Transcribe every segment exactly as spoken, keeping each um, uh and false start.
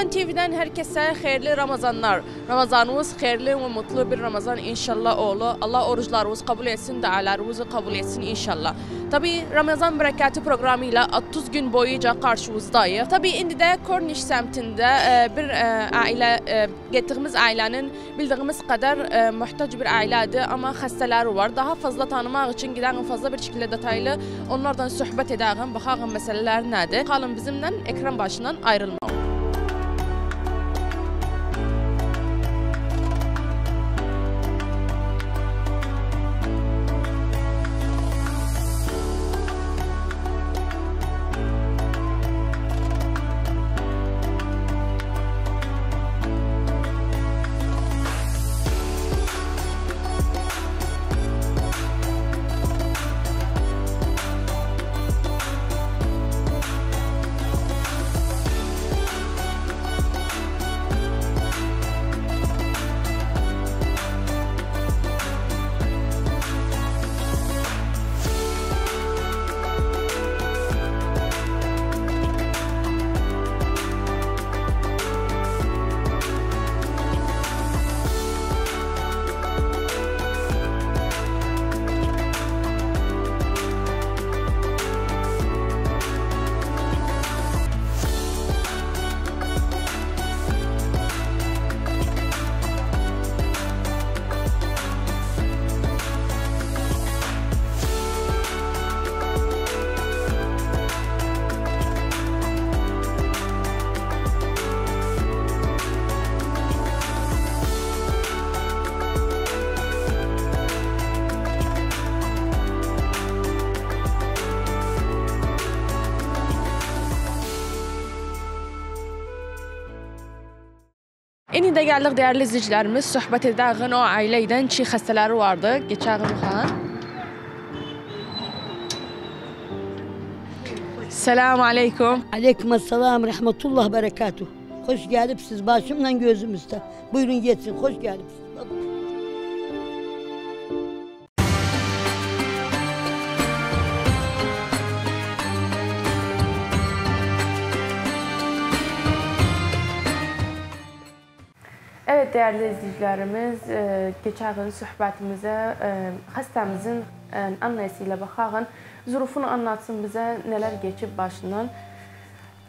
Ben T V'den herkese hayırlı Ramazanlar. Ramazanımız hayırlı ve mutlu bir Ramazan inşallah oğlu. Allah oruçlarımızı kabul etsin, dualarımızı kabul etsin inşallah. Tabii Ramazan bereketi programıyla otuz gün boyunca karşımızdayız. Tabii indi de Korniş semtinde bir aile, getirdiğimiz ailenin bildiğimiz kadar muhtaç bir aileydi ama hastaları var. Daha fazla tanımak için gidelim fazla bir şekilde detaylı onlardan sohbet edelim, bakalım meseleler nedir. Kalın bizimle, ekran başından ayrılmayın. İndi de geldik değerli izleyicilerimiz, sohbet edelim o aileyden ki hastaları vardı. Geçelim bakalım. Selamun aleyküm. Aleyküm selam, rahmetullah, berekatuhu. Hoş geldiniz başımla gözümüzde. Buyurun geçin, hoş geldiniz. Evet değerli izleyicilerimiz, geçen gün sohbetimize hastamızın annesiyle bakalım, zurufunu anlatsın bize neler geçip başından.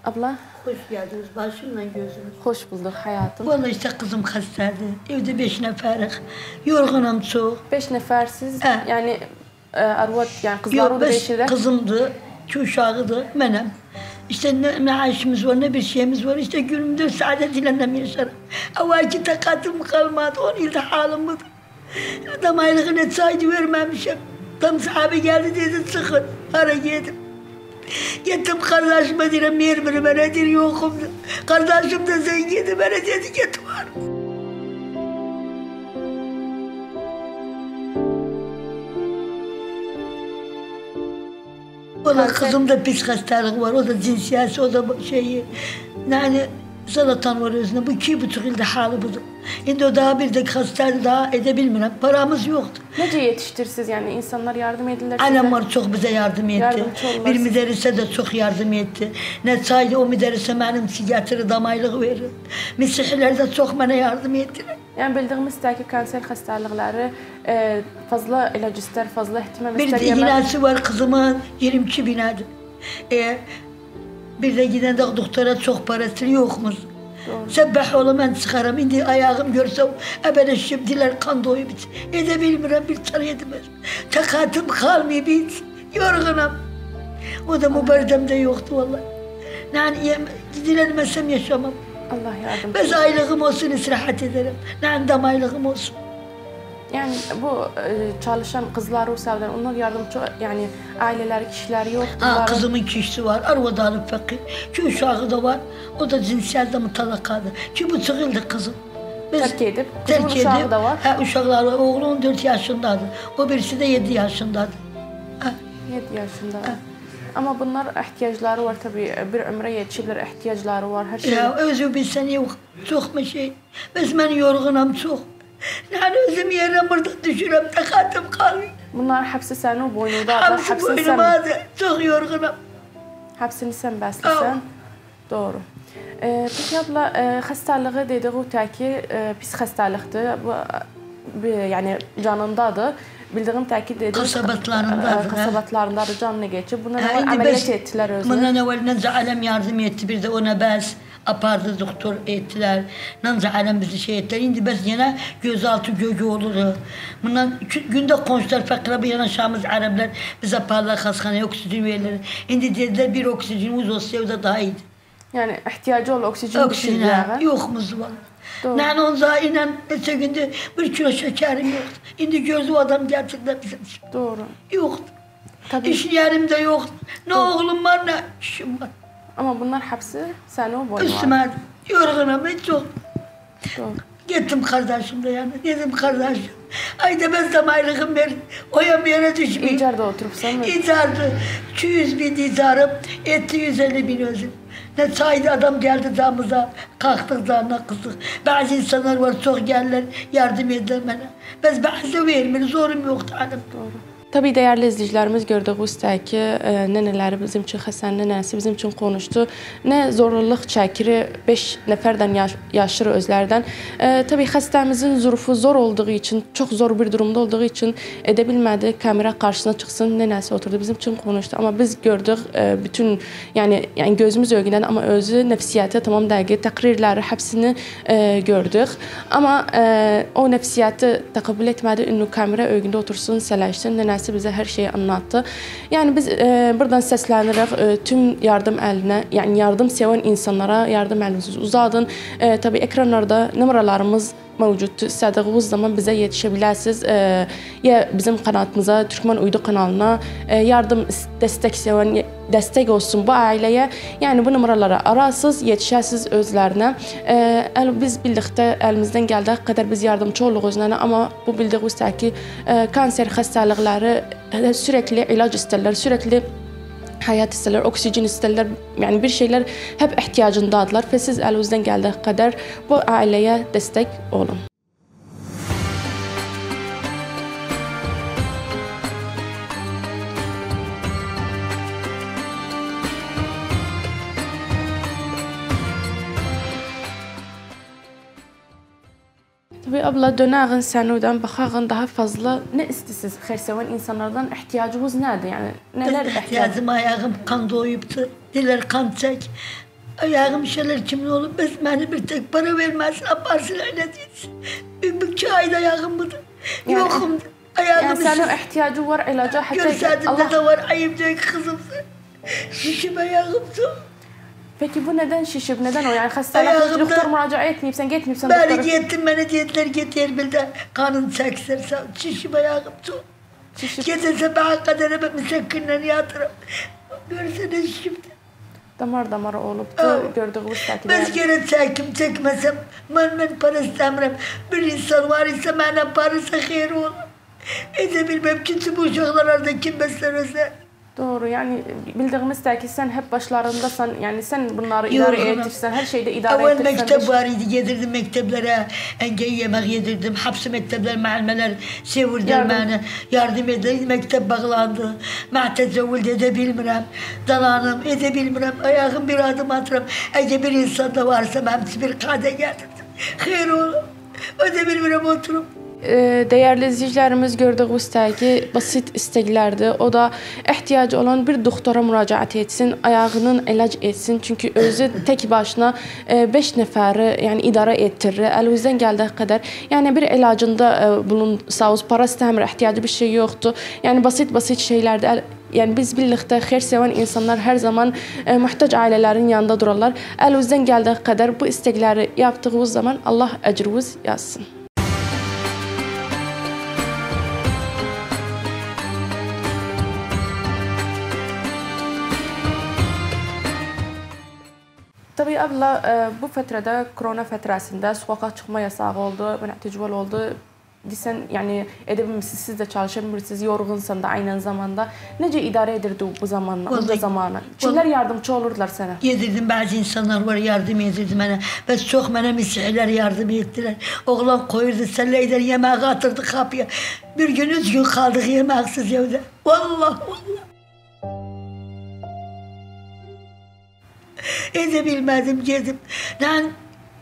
Abla. Hoş geldiniz başımla gözümüz. Hoş bulduk hayatım. Vallahi işte kızım hastadı, evde beş neferiz, yorgunum çok. Beş nefersiz, he. Yani arvat yani kızlar beşidir. Kızımdı, iki uşağıdı, benim. İşte ne maaşımız var, ne bir şeyimiz var. İşte günümde saadetiyle de yaşarım. Ama iki takatım kalmadı, on yılda halim budur. Adam aylığına saygı vermemişim. Tam sahibi geldi dedi, çıkın. Ara yedim. Gittim kardeşime dedim, mermeri bana dedi, yokum. Kardeşim de zengindi, bana dedi, git var. Ona kızım da pis hastalığı var, o da cinsiyası, o da şeyi, yani salatan var özünde. Bu iki buçuk yılda hali budur. Şimdi o daha bir de hastalığı daha edebilmiyorum, paramız yoktu. Nece yetiştirsiniz yani, insanlar yardım edilirler? Annem var, çok bize yardım etti. Yardım bir müderrise de çok yardım etti. Ne saydı o müderrise benim sigatırı damaylık verir. Misihler de çok bana yardım ettiler. Yani bildiğimizde ki kanser hastalıkları e, fazla ilaç ister, fazla ihtimam ister. Bir de ilacı var kızımın, yirmi iki bin adı. E, bir de giden de doktora çok parası yokmuş. Sebbah oğlum ben çıkarım, indi ayağım görsem, ebele şimdiler kan doyu bit. Edebilmiyorum, bir tane edemez. Takatım kalmıyor bit, yorgunum. O da mübarizem de yoktu vallahi. Yani dilenmesem yaşamam. Allah yardım. Bez aylığım olsun, istirahat ederim. Nandam aylığım olsun. Yani bu çalışan kızlar Ruslardan, onlar yardımcı, yani aileler, kişiler yok. Ha, kızımın kişisi var, arvada alıp fakir. Ki uşağı da var, o da cinsiyelde mutalakadı. Ki bu çıkıldı kızım. Biz terk edip, kızımın terk uşağı edip, da var. Ha, uşaklar var, oğlu on dört yaşındaydı. O birisi de yedi yaşındaydı. Ha. yedi yaşındaydı. Ha. Ama bunlar ihtiyaçları var tabii, bir ömre yetişirler, ihtiyaçları var her şey. Ya özü bir sene yok, çok mu şey? Biz ben yorgunum çok. Yani özüm yerine burada düşürüm, takatım kalmıyor. Bunlar hapsi senin boynunda. Hapsi boynuma da, çok yorgunum. Hapsini sen beslesen, doğru. E, peki abla, e, hastalığı dediği ki e, pis hastalıktı. Bu, yani canındadır. Bildiğim təkid dedi. Kasabatlarındadır. Kasabatlarındadır, canını geçip. Buna ha, ameliyat ettiler özünü. Bundan evvel nanca alem yardım etti. Bir de ona bəs apardı, doktor ettiler. Nanca alem bizi şey ettiler. İndi bəs yine gözaltı göğü olurdu. Bundan günde konuşlar, fakra bir yanaşamız Arablar. Biz aparlar hastaneye, oksijen verirler. İndi dediler bir oksijenimiz olsa evde daha iyiydi. Yani ihtiyacı olan oksijen düşündüler. Yokumuz var. Ben onza inen mesela günde bir kilo şekerim yoktu. Şimdi gözü adam gerçekten bizim. Doğru. Yoktu. Tabii. İş yerimde yoktu. Ne Doğru. oğlum var ne işim var. Ama bunlar hepsi sen o boyun var. Yorgunum hiç yok. Doğru. Gittim kardeşimle yani. Gittim kardeşim. Ayda ben zamanlığım ver. Oya bir yere düşmeyeyim. İcarda oturursan mı? İcarda. iki yüz bin icarım. Etti yüz elli bin özüm. Ne saydı adam geldi damıza, kalktık damına kızdık. Bazı insanlar var, çok gelirler, yardım edilir bana. Biz bazı vermiyoruz, zorum yoktu hanım. Doğru. Tabii değerli izleyicilerimiz gördüğünüz ki e, neneleri bizim için, Hasan nenesi bizim için konuştu. Ne zorluluk çekiri beş neferden yaş, yaşır özlerden. E, tabii hastamızın zurufu zor olduğu için, çok zor bir durumda olduğu için edebilmedi. Kamera karşısına çıksın, nenesi oturdu bizim için konuştu. Ama biz gördük e, bütün yani yani gözümüz ögünden ama özü nefsiyatı tamam dergi takrirleri hepsini e, gördük. Ama e, o nefsiyatı takabül etmedi. Ünlü kamera ögünde otursun, selaşsın, nenesi bize her şeyi anlattı. Yani biz e, buradan seslenerek e, tüm yardım eline, yani yardım seven insanlara yardım elinizi uzadın. E, tabii ekranlarda numaralarımız mevcuttur. İstediğiniz zaman bize yetişebilirsiniz. E, ya bizim kanalımıza, Türkmen Uydu kanalına e, yardım destek seven, destek olsun bu aileye. Yani bu numaralara arasız, yetişəsiz özlerine. E, el, biz birlikte elimizden geldiği kadar biz yardımcı oluq özlerine ama bu bildiğimiz ki e, kanser hastalıkları e, sürekli ilaç isterler, sürekli hayat isterler, oksijen isterler, yani bir şeyler hep ihtiyacındadılar ve siz elinizden geldiği kadar bu aileye destek olun. Tabii abla, dönağın sənudan, baxağın daha fazla ne istisiz xersəvan insanlardan, ihtiyacınız nədir? Yani neler ihtiyacım, ayağım kan doyubdu, diler kan çək, ayağım şeyler kimin olub, biz məni bir tek para verməsin, aparsın, elə deyilsin. İki ayda ayağım budur, yani, yoxumdur, ayağım yani senin ihtiyacı var, ilaca, hətta görsədimdə Allah... da var, ayıb deyək kızımsın, şişim ayağımdır. Peki bu neden şişip, neden o? Yani hastalıklı doktor müracaat etmeyip, sen gitmeyip sen doktora... Ben gittim, bana diyetler getir bildi. Kanın çekserse, şişip ayağım çok. Şişip... Getirse bana kadar hemen müsakkınla yatırım. Görsene şişimde. Damar damar olup da evet. Gördüğümüz takiler. Biz gene çekim, çekmesem, ben ben para istemem. Bir insan var ise bana parası hayır olur. Ede bilmem ki bu uşaklarda kim beslenirse. Doğru, yani bildiğimiz ki sen hep başlarındasan, yani sen bunları idare edirsen, her şeyde idare edirsen. Evvel mektep var idi, yedirdim mekteplere, engel yemek yedirdim, hapsi mektepler, maalmeler sevirdiler bana, yardım edildi, mektep bağlandı. Mağtezavul edebilmirəm, dalanım, edebilmirəm, ayağım bir adım atıram, eğer bir insanda varsa hepsi bir kade geldirdim. Xeyr oğlum, ödebilmirəm oturum. Değerli izleyicilerimiz gördüğünüz ki basit isteklerdi. O da ihtiyacı olan bir doktora müracaat etsin, ayağının ilaç etsin. Çünkü özü tek başına beş neferi yani idare ettirir. Elinizden geldiği kadar yani bir ilacında bulunsanız, para istəmir, ihtiyacı bir şey yoktu. Yani basit basit şeylerde. Yani biz birlikte xeyirseven insanlar her zaman e, muhtaç ailelerin yanında dururlar. Elinizden geldiği kadar bu istekleri yaptığınız zaman Allah əcrünüz yazsın. Tabii abla, bu fetrede, korona fetresinde sokağa çıkma yasağı oldu, tecrübeli oldu. Desen, yani edememsiniz, siz de çalışamıyorsunuz, yorgunsan da aynı zamanda. Nece idare edirdi bu zamanla, o zamana? Kimler yardımcı olurdular sana? Yedirdim, bazı insanlar var, yardım edirdi bana. Ben çok bana misafirler yardım ettiler. Oğlan koyurdu, selleyler yemeği atırdı kapıya. Bir gün, üç gün kaldık yemeksiz evde. Vallahi, vallahi. edebilmedim dedim. Ben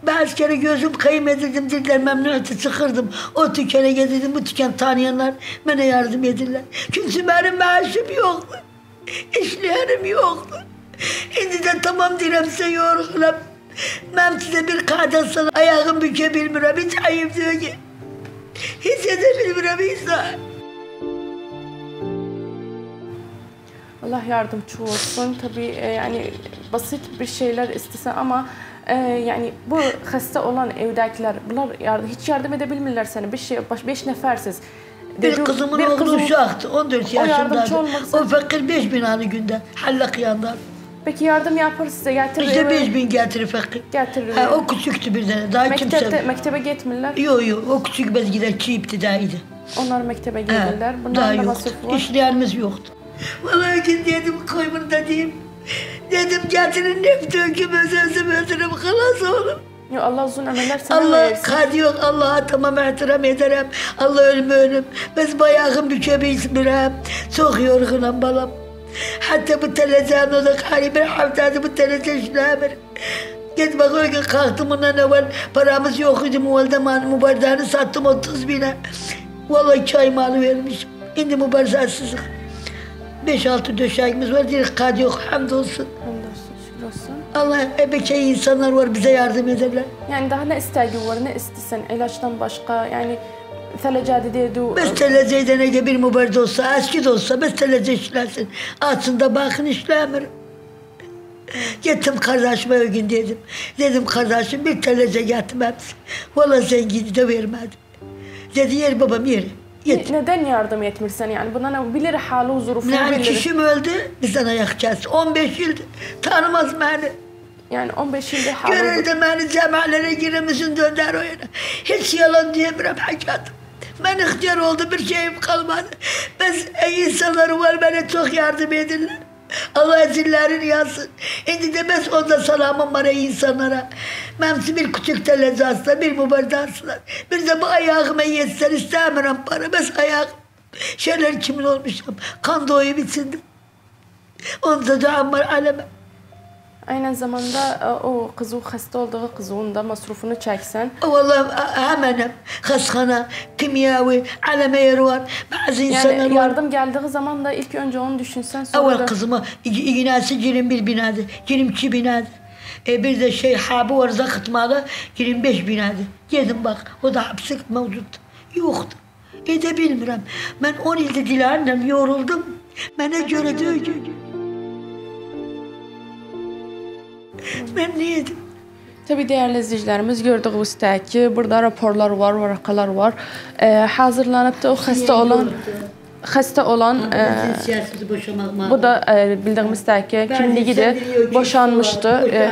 bazı kere gözüm kayıp edildim dediler, memnuniyeti sıkırdım. O tükene gedirdim, bu tüken tanıyanlar bana yardım edirler. Çünkü benim maaşım yoktu, işlerim yoktu. Şimdi de tamam diyorum size yorgunum. Ben size bir kadasını ayağımı bükebilmiyorum, hiç ayıp diyor ki. Hissedebilmiyorum insan. Allah yardımcı olsun. Tabii yani basit bir şeyler istesen ama e, yani bu hasta olan evdekiler, bunlar yardım, hiç yardım edebilmirler sana. Bir şey, beş nefersiz. Bir Dedim, kızımın bir oğlu kızım, uşaktı, on dört yaşındaydı. O fakir beş bin anı günde, hallak yandan. Peki yardım yapar size, getirir. İşte beş bin getirir fakir. Getirir. Ha, o küçüktü bir tane, daha mektepte, kimse. Mektebe gitmirler. Yok yok, o küçük bezgiler çiğipti daha iyiydi. Onlar mektebe gidirler, bunların da masrafı var. İşlerimiz yoktu. Vallahi ki dedim, koymun da diyeyim. Dedim getirin hep döküm, özüm özürüm, kılas oğlum. Ya Allah uzun ömürler sana Allah versin. Allah kadı yok, Allah'a tamam ehtiram ederim. Allah ölüm ölüm. Biz bayağım bükemeyiz bire. Çok yorgunum balam. Hatta bu televizyonu da kari bir haftada bu televizyonu haber. Git bak o gün kalktım ondan evvel. Paramız yok idi, muvaldemanın mübarzağını sattım otuz bine. Vallahi çay malı vermişim. Şimdi mübarzaksızlık. Beş altı döşeğimiz var, direkt kadı yok, hamdolsun. Hamdolsun, şükür olsun. Allah ebekey insanlar var, bize yardım ederler. Yani daha ne isteği var, ne istesen ilaçtan başka yani teleceği diye du. Biz teleceğiden ege bir mübarda olsa, eski de olsa biz teleceği işlersin. Altında bakın işlemir. Gittim kardeşime o gün dedim. Dedim kardeşim bir teleceği getirdim hepsi. Valla zengini de vermedim. Dedi yer babam yer. Yet. Neden yardım etmirsen yani? Bundan bilir hali, huzurufunu yani bilir. Yani kişim öldü, bizden ayak kesti. on beş yıldır tanımaz beni. Yani on beş yıldır hali... Görüldü beni, cemalere giremizin döner o yana. Hiç yalan diyemiyorum hakikaten. Ben ihtiyar oldu, bir şeyim kalmadı. Biz insanları var, bana çok yardım edinler. Allah ezillerini yazsın. Şimdi de biz onda salamım var insanlara. Memsi bir küçük telezasla, bir mübardasla. Bir de bu ayağıma yetsen istemiyorum para. Biz ayağım, şeyler kimin olmuşum. Kan doğuyu bitirdim. Onda duam var aleme. Aynı zamanda o kızı, hasta olduğu kızın da masrufunu çeksen. Vallahi hemen hastana, kimyavi, aleme yeri var. Bazı yani insanlar yardım var. Geldiği zaman da ilk önce onu düşünsen sonra. Evvel kızıma iğnesi yirmi bir binadı, yirmi iki binadı. E bir de şey habi var zakıtmalı, yirmi beş binadı. Yedim bak, o da hapsi mevcuttu. Yoktu. E de bilmiyorum. Ben on yılda dileğimden yoruldum. Bana göre diyor ki. Ben neydim? Tabii değerli izleyicilerimiz gördüğü üstteki burada raporlar var, varakalar var. Ee, hazırlanıp da o hasta olan hasta olan e, bu da e, bildiğimiz ki kimliği de boşanmıştı. E,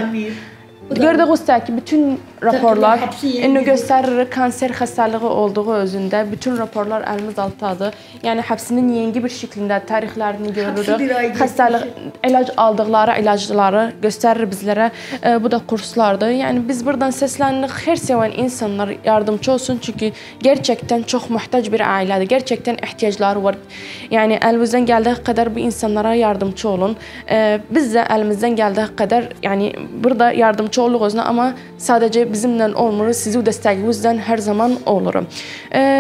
gördüğü üstteki bütün raporlar indi gösterir kanser hastalığı olduğu özünde. Bütün raporlar elimiz altıdadır. Yani hepsinin yeni bir şeklinde tarihlerini görürük. Hastalık ilaç aldıkları ilaçları gösterir bizlere. E, bu da kurslardır. Yani biz buradan seslendik. Her seven insanlar yardımcı olsun. Çünkü gerçekten çok muhtaç bir ailedir. Gerçekten ihtiyaçları var. Yani elimizden geldiği kadar bu insanlara yardımcı olun. E, biz de elimizden geldiği kadar yani burada yardımcı oluruz ama sadece bizimle olmur, sizi desteğinizden her zaman olurum.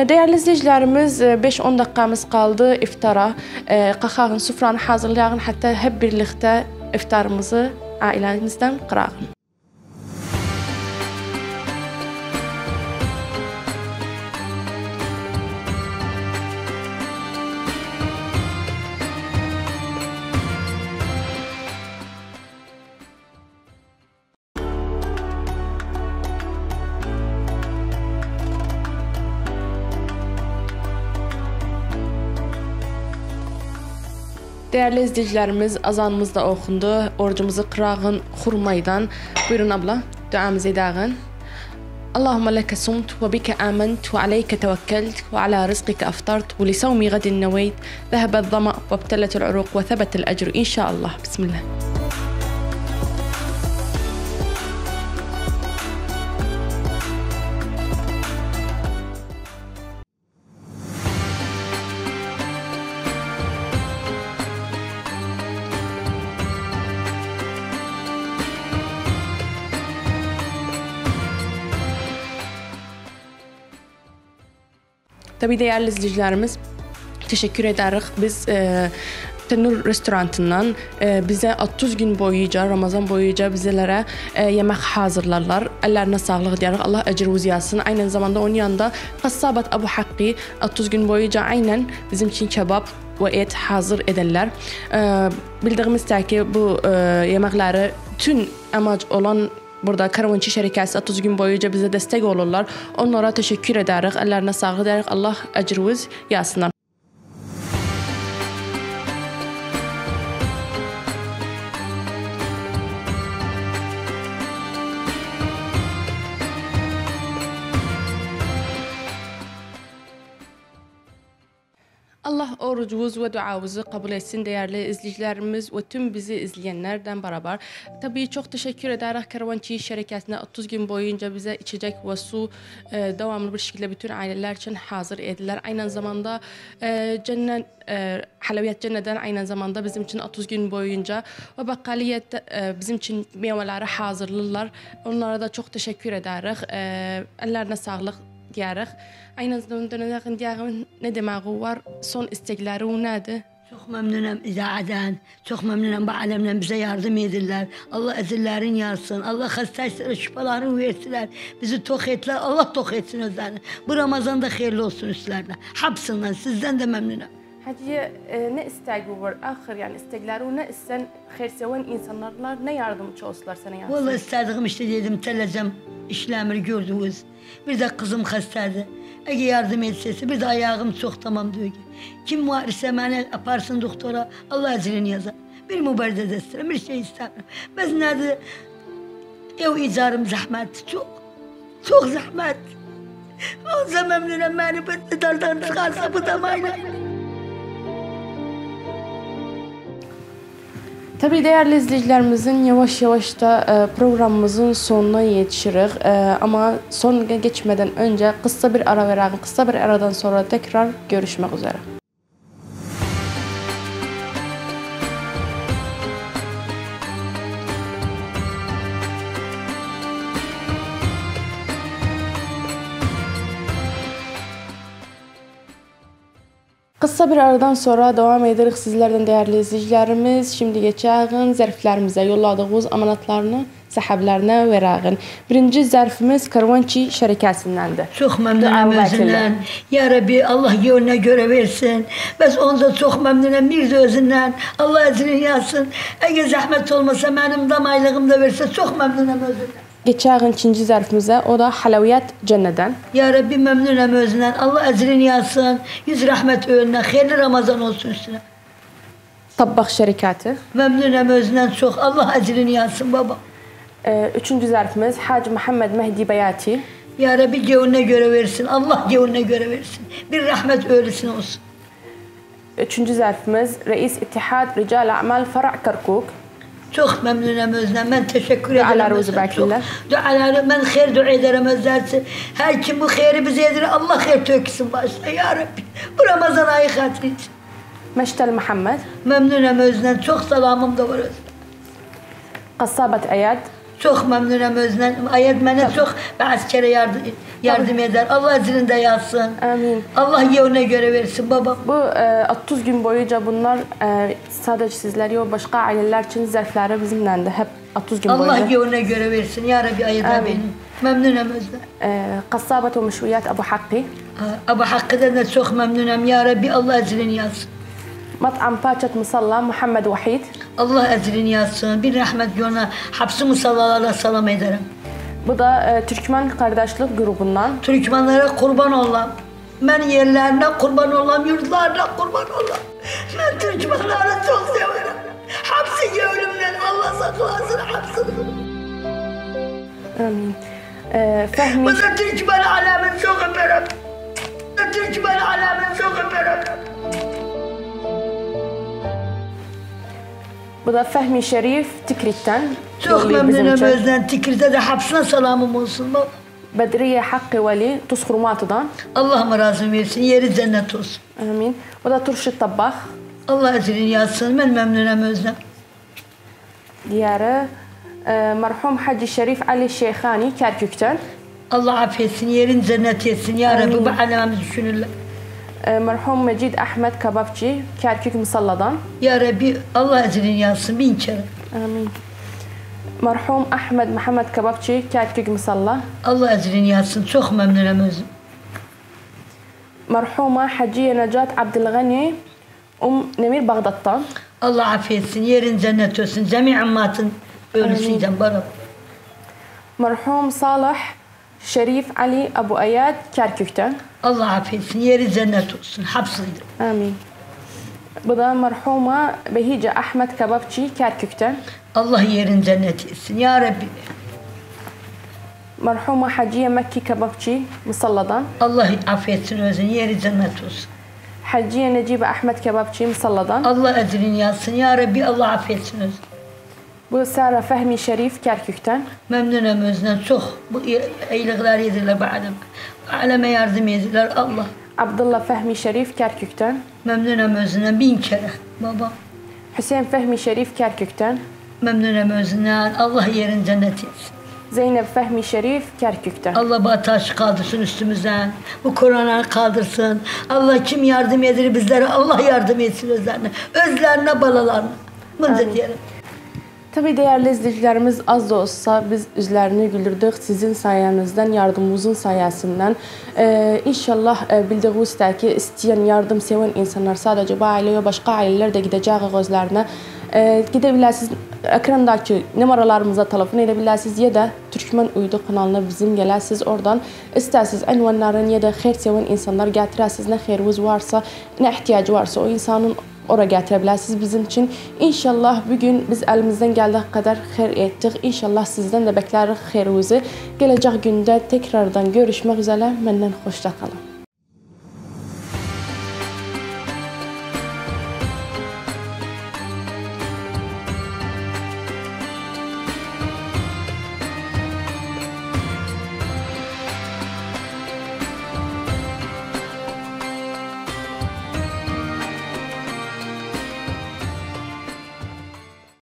Değerli izleyicilerimiz, beş on dakikamız kaldı iftara. Kalkağın, sufranı hazırlayın, hatta hep birlikte iftarımızı ailemizden kırağın. Değerli izleyicilerimiz, azanımız da okundu. Orucumuzu kırağın, hurmaydan. Buyurun abla, duamızı edağın. Allahümme leke sumt ve bike ament ve aleyke tevekkelt ve ala rızkike aftart ve lisavmi gadin neveyt zehebel zama ve abteletel uruq ve thebetel ecru inşallah. Bismillah. Tabii değerli izleyicilerimiz, teşekkür ederiz. Biz e, Tenur restoranından e, bize otuz gün boyunca, Ramazan boyunca bizlere e, yemek hazırlarlar. Ellerine sağlık diyerek Allah ecir uzayasın. Aynı zamanda onun yanında Kassabat Abu Hakk otuz gün boyunca aynen bizim için kebap ve et hazır ederler. E, bildiğimiz ki bu e, yemekleri tüm amaç olan burada Karavonçi şirketi otuz gün boyunca bize destek olurlar. Onlara teşekkür ederiz. Ellerine sağlık diyerek Allah ecir uzayasınlar. Allah orucumuzu ve duamızı kabul etsin değerli izleyicilerimiz ve tüm bizi izleyenlerden beraber. Tabii çok teşekkür ederiz Kervancı şirketine otuz gün boyunca bize içecek ve su e, devamlı bir şekilde bütün aileler için hazır ediler. Aynı zamanda e, cennet e, Haleviyat Cennet'den aynı zamanda bizim için otuz gün boyunca ve bakkaliyet e, bizim için meyveleri hazırlarlar. Onlara da çok teşekkür ederiz. E, ellerine sağlık diyerek. Aynı zamanda ne demek var? Son istekleri nedir? Çok memnunum izaadan. Çok memnunum bu alemden bize yardım edirler. Allah ezillerin yarsın. Allah hastaşlara şifalarını versinler. Bizi tok ettiler. Allah tok etsin özlerine. Bu Ramazan'da hayırlı olsun üstlerine. Hapsınlar. Sizden de memnunum. Hacıya ne isteği var? Ahir yani istekleri ne isten? Hayırseven insanlarla ne yardımcı olsunlar sana yansın? Vallahi istediğim işte dedim. Telezem işlemir gördünüz. Bir de kızım hastadı. Ege yardım etsesi, bir de ayağım çok tamam diyor ki. Kim var ise beni yaparsın doktora, Allah izniyle yazar. Bir mübarede destekler, bir şey istemiyorum. Biz nerede? Ev icarım zahmet, çok, çok zahmet. O zaman memnunum beni, bir dardan çıkarsa bu damayla. Tabii değerli izleyicilerimizin yavaş yavaş da programımızın sonuna yetişiriz. Ama son geçmeden önce kısa bir ara verelim. Kısa bir aradan sonra tekrar görüşmek üzere. Kısa bir aradan sonra devam ederiz sizlerden değerli izleyicilerimiz. Şimdi geçelim zərflərimize yolladığımız amanatlarını sahiblerine verelim. Birinci zərfimiz Karavonçi şirketindendir. Çok memnunum özünden. Ya Rabbi Allah yoluna göre versin. Biz onda çok memnunum bir de özünden. Allah izniyle yazsın. Eğer zahmet olmasa benim damaylığım da verse çok memnunum özünden. Geçelim ikinci zərfimizə, o da Haleviyat Cennet'den. Ya Rabbi memnunum özünden, Allah ecrini yazsın, yüz rahmet önüne, hayırlı Ramazan olsun üstüne. Tabbak şirketi. Memnunum özünden çok, Allah ecrini yazsın baba. Ee, üçüncü zərfimiz Hacı Muhammed Mehdi Bayati. Ya Rabbi gevnine göre versin, Allah gevnine göre versin, bir rahmet öylesine olsun. Üçüncü zərfimiz Reis İttihad Rical Amal Fara' Karkuk. Çok memnunum özünden. Ben teşekkür ederim. Dualarım, ben hayır dua ederim özlersin. Her kim bu hayrı bize yedir, Allah hayır töksün başına ya Rabbi. Bu Ramazan ayı hatırı için. Meştel Muhammed. Memnunum özünden. Çok salamım da var özünden. Kassabat Ayad. Çok memnunum özünden. Ayad bana çok askere yardım, yardım eder. Allah izniyle yazsın. Amin. Allah yoluna göre versin baba. Bu e, otuz gün boyunca bunlar e, sadece sizler yok başka aileler için zerfleri bizimle de hep otuz gün Allah boyunca. Allah yoluna göre versin ya Rabbi ayıda benim. Memnunum özünden. E, Kassabat ve Müşviyat Abu Hakkı. Abu Hakkı'dan da çok memnunum ya Rabbi Allah izniyle yazsın. Mat'am Paçat Musalla Muhammed Vahid. Allah ecrini yazsın. Bir rahmet yoluna hapsi musallalarla salam ederim. Bu da e, Türkmen kardeşlik grubundan. Türkmenlere kurban olam. Ben yerlerine kurban olam, yurtlarına kurban olam. Ben Türkmenlere çok severim. Hapsi gönlümden Allah saklasın hapsını. Amin. E, Fahmi... Bu da Türkmen alemini çok öperim. Bu da Türkmen alemini çok öperim. Bu da Fahmi Şerif Tikrit'ten. Çok memnunum özden. Tikrit'e de hapsına salamım olsun baba. Bedriye Hakkı Veli Tuzhurmatı'dan. Allah'ım razı versin. Yeri cennet olsun. Amin. Bu da Turşit Tabbak. Allah izniyle yazsın. Ben memnunum özden. Diğeri e, merhum Hacı Şerif Ali Şeyhani Kerkük'ten. Allah affetsin. Yerin cennet etsin. Ya Rabbi bu alemimiz düşünürler. merhum Mecid Ahmet Kabakçı, Kerkük Musalla'dan. Ya Rabbi Allah iznin yazsın bin kere. Amin. Merhum Ahmet Muhammed Kabakçı, Kerkük Musalla. Allah iznin yazsın, çok memnunum özüm. Merhuma Haciyya Naciyya Abdülgani, Um Nemir Bağdat'tan. Allah affetsin, yerin cennet olsun, cemi ammatın ölüsüyden barab. Merhum Salih Şerif Ali Abu Ayad, Kerkük'ten. Allah affetsin, yeri cennet olsun, hapsıydı. Amin. Bu da merhuma Behice Ahmet Kabakçı, Kerkük'ten. Allah yerin cennet etsin, ya Rabbi. Merhuma Haciyya Mekki Kabakçı, Musalla'dan. Allah affetsin özün, yeri cennet olsun. Haciyya Naciyya Ahmet Kebabçı, Musalla'dan. Allah edrin yazsın, ya Rabbi Allah affetsin özün. Bu Sara Fahmi Şerif, Kerkük'ten. Memnunum özünden, çok bu iyilikler yedirler, aleme yardım yedirler, Allah. Abdullah Fahmi Şerif, Kerkük'ten. Memnunum özünden, bin kere, baba. Hüseyin Fahmi Şerif, Kerkük'ten. Memnunum özünden, Allah yerin cennet etsin. Zeynep Fahmi Şerif, Kerkük'ten. Allah bataşı kaldırsın üstümüzden, bu Kur'an'ı kaldırsın. Allah kim yardım edir bizlere, Allah yardım etsin özlerine, özlerine, balalarına. Bunu da diyelim. Tabii değerli izleyicilerimiz, az da olsa biz üzlerini güldürdük sizin sayenizden, yardımımızın sayesinden. Ee, inşallah bildiğiniz ki isteyen, yardım seven insanlar sadece bu aileye, başka aileler de gideceği gözlerine. Ee, gidebilirsiniz, ekrandaki numaralarımıza telefon edebilirsiniz ya da Türkmen uydu kanalına bizim gelirsiniz. Oradan isterseniz envanların ya da hayırseven insanlar getirirsiniz. Ne hayrınız varsa, ne ihtiyacı varsa o insanın oraya gətirə bilərsiniz bizim için. İnşallah bugün biz elimizden geldiği kadar xeyr etdik. İnşallah sizden de bekleriz xeyrinizi. Geləcək gündə tekrardan görüşmək üzere. Məndən xoşda kalın.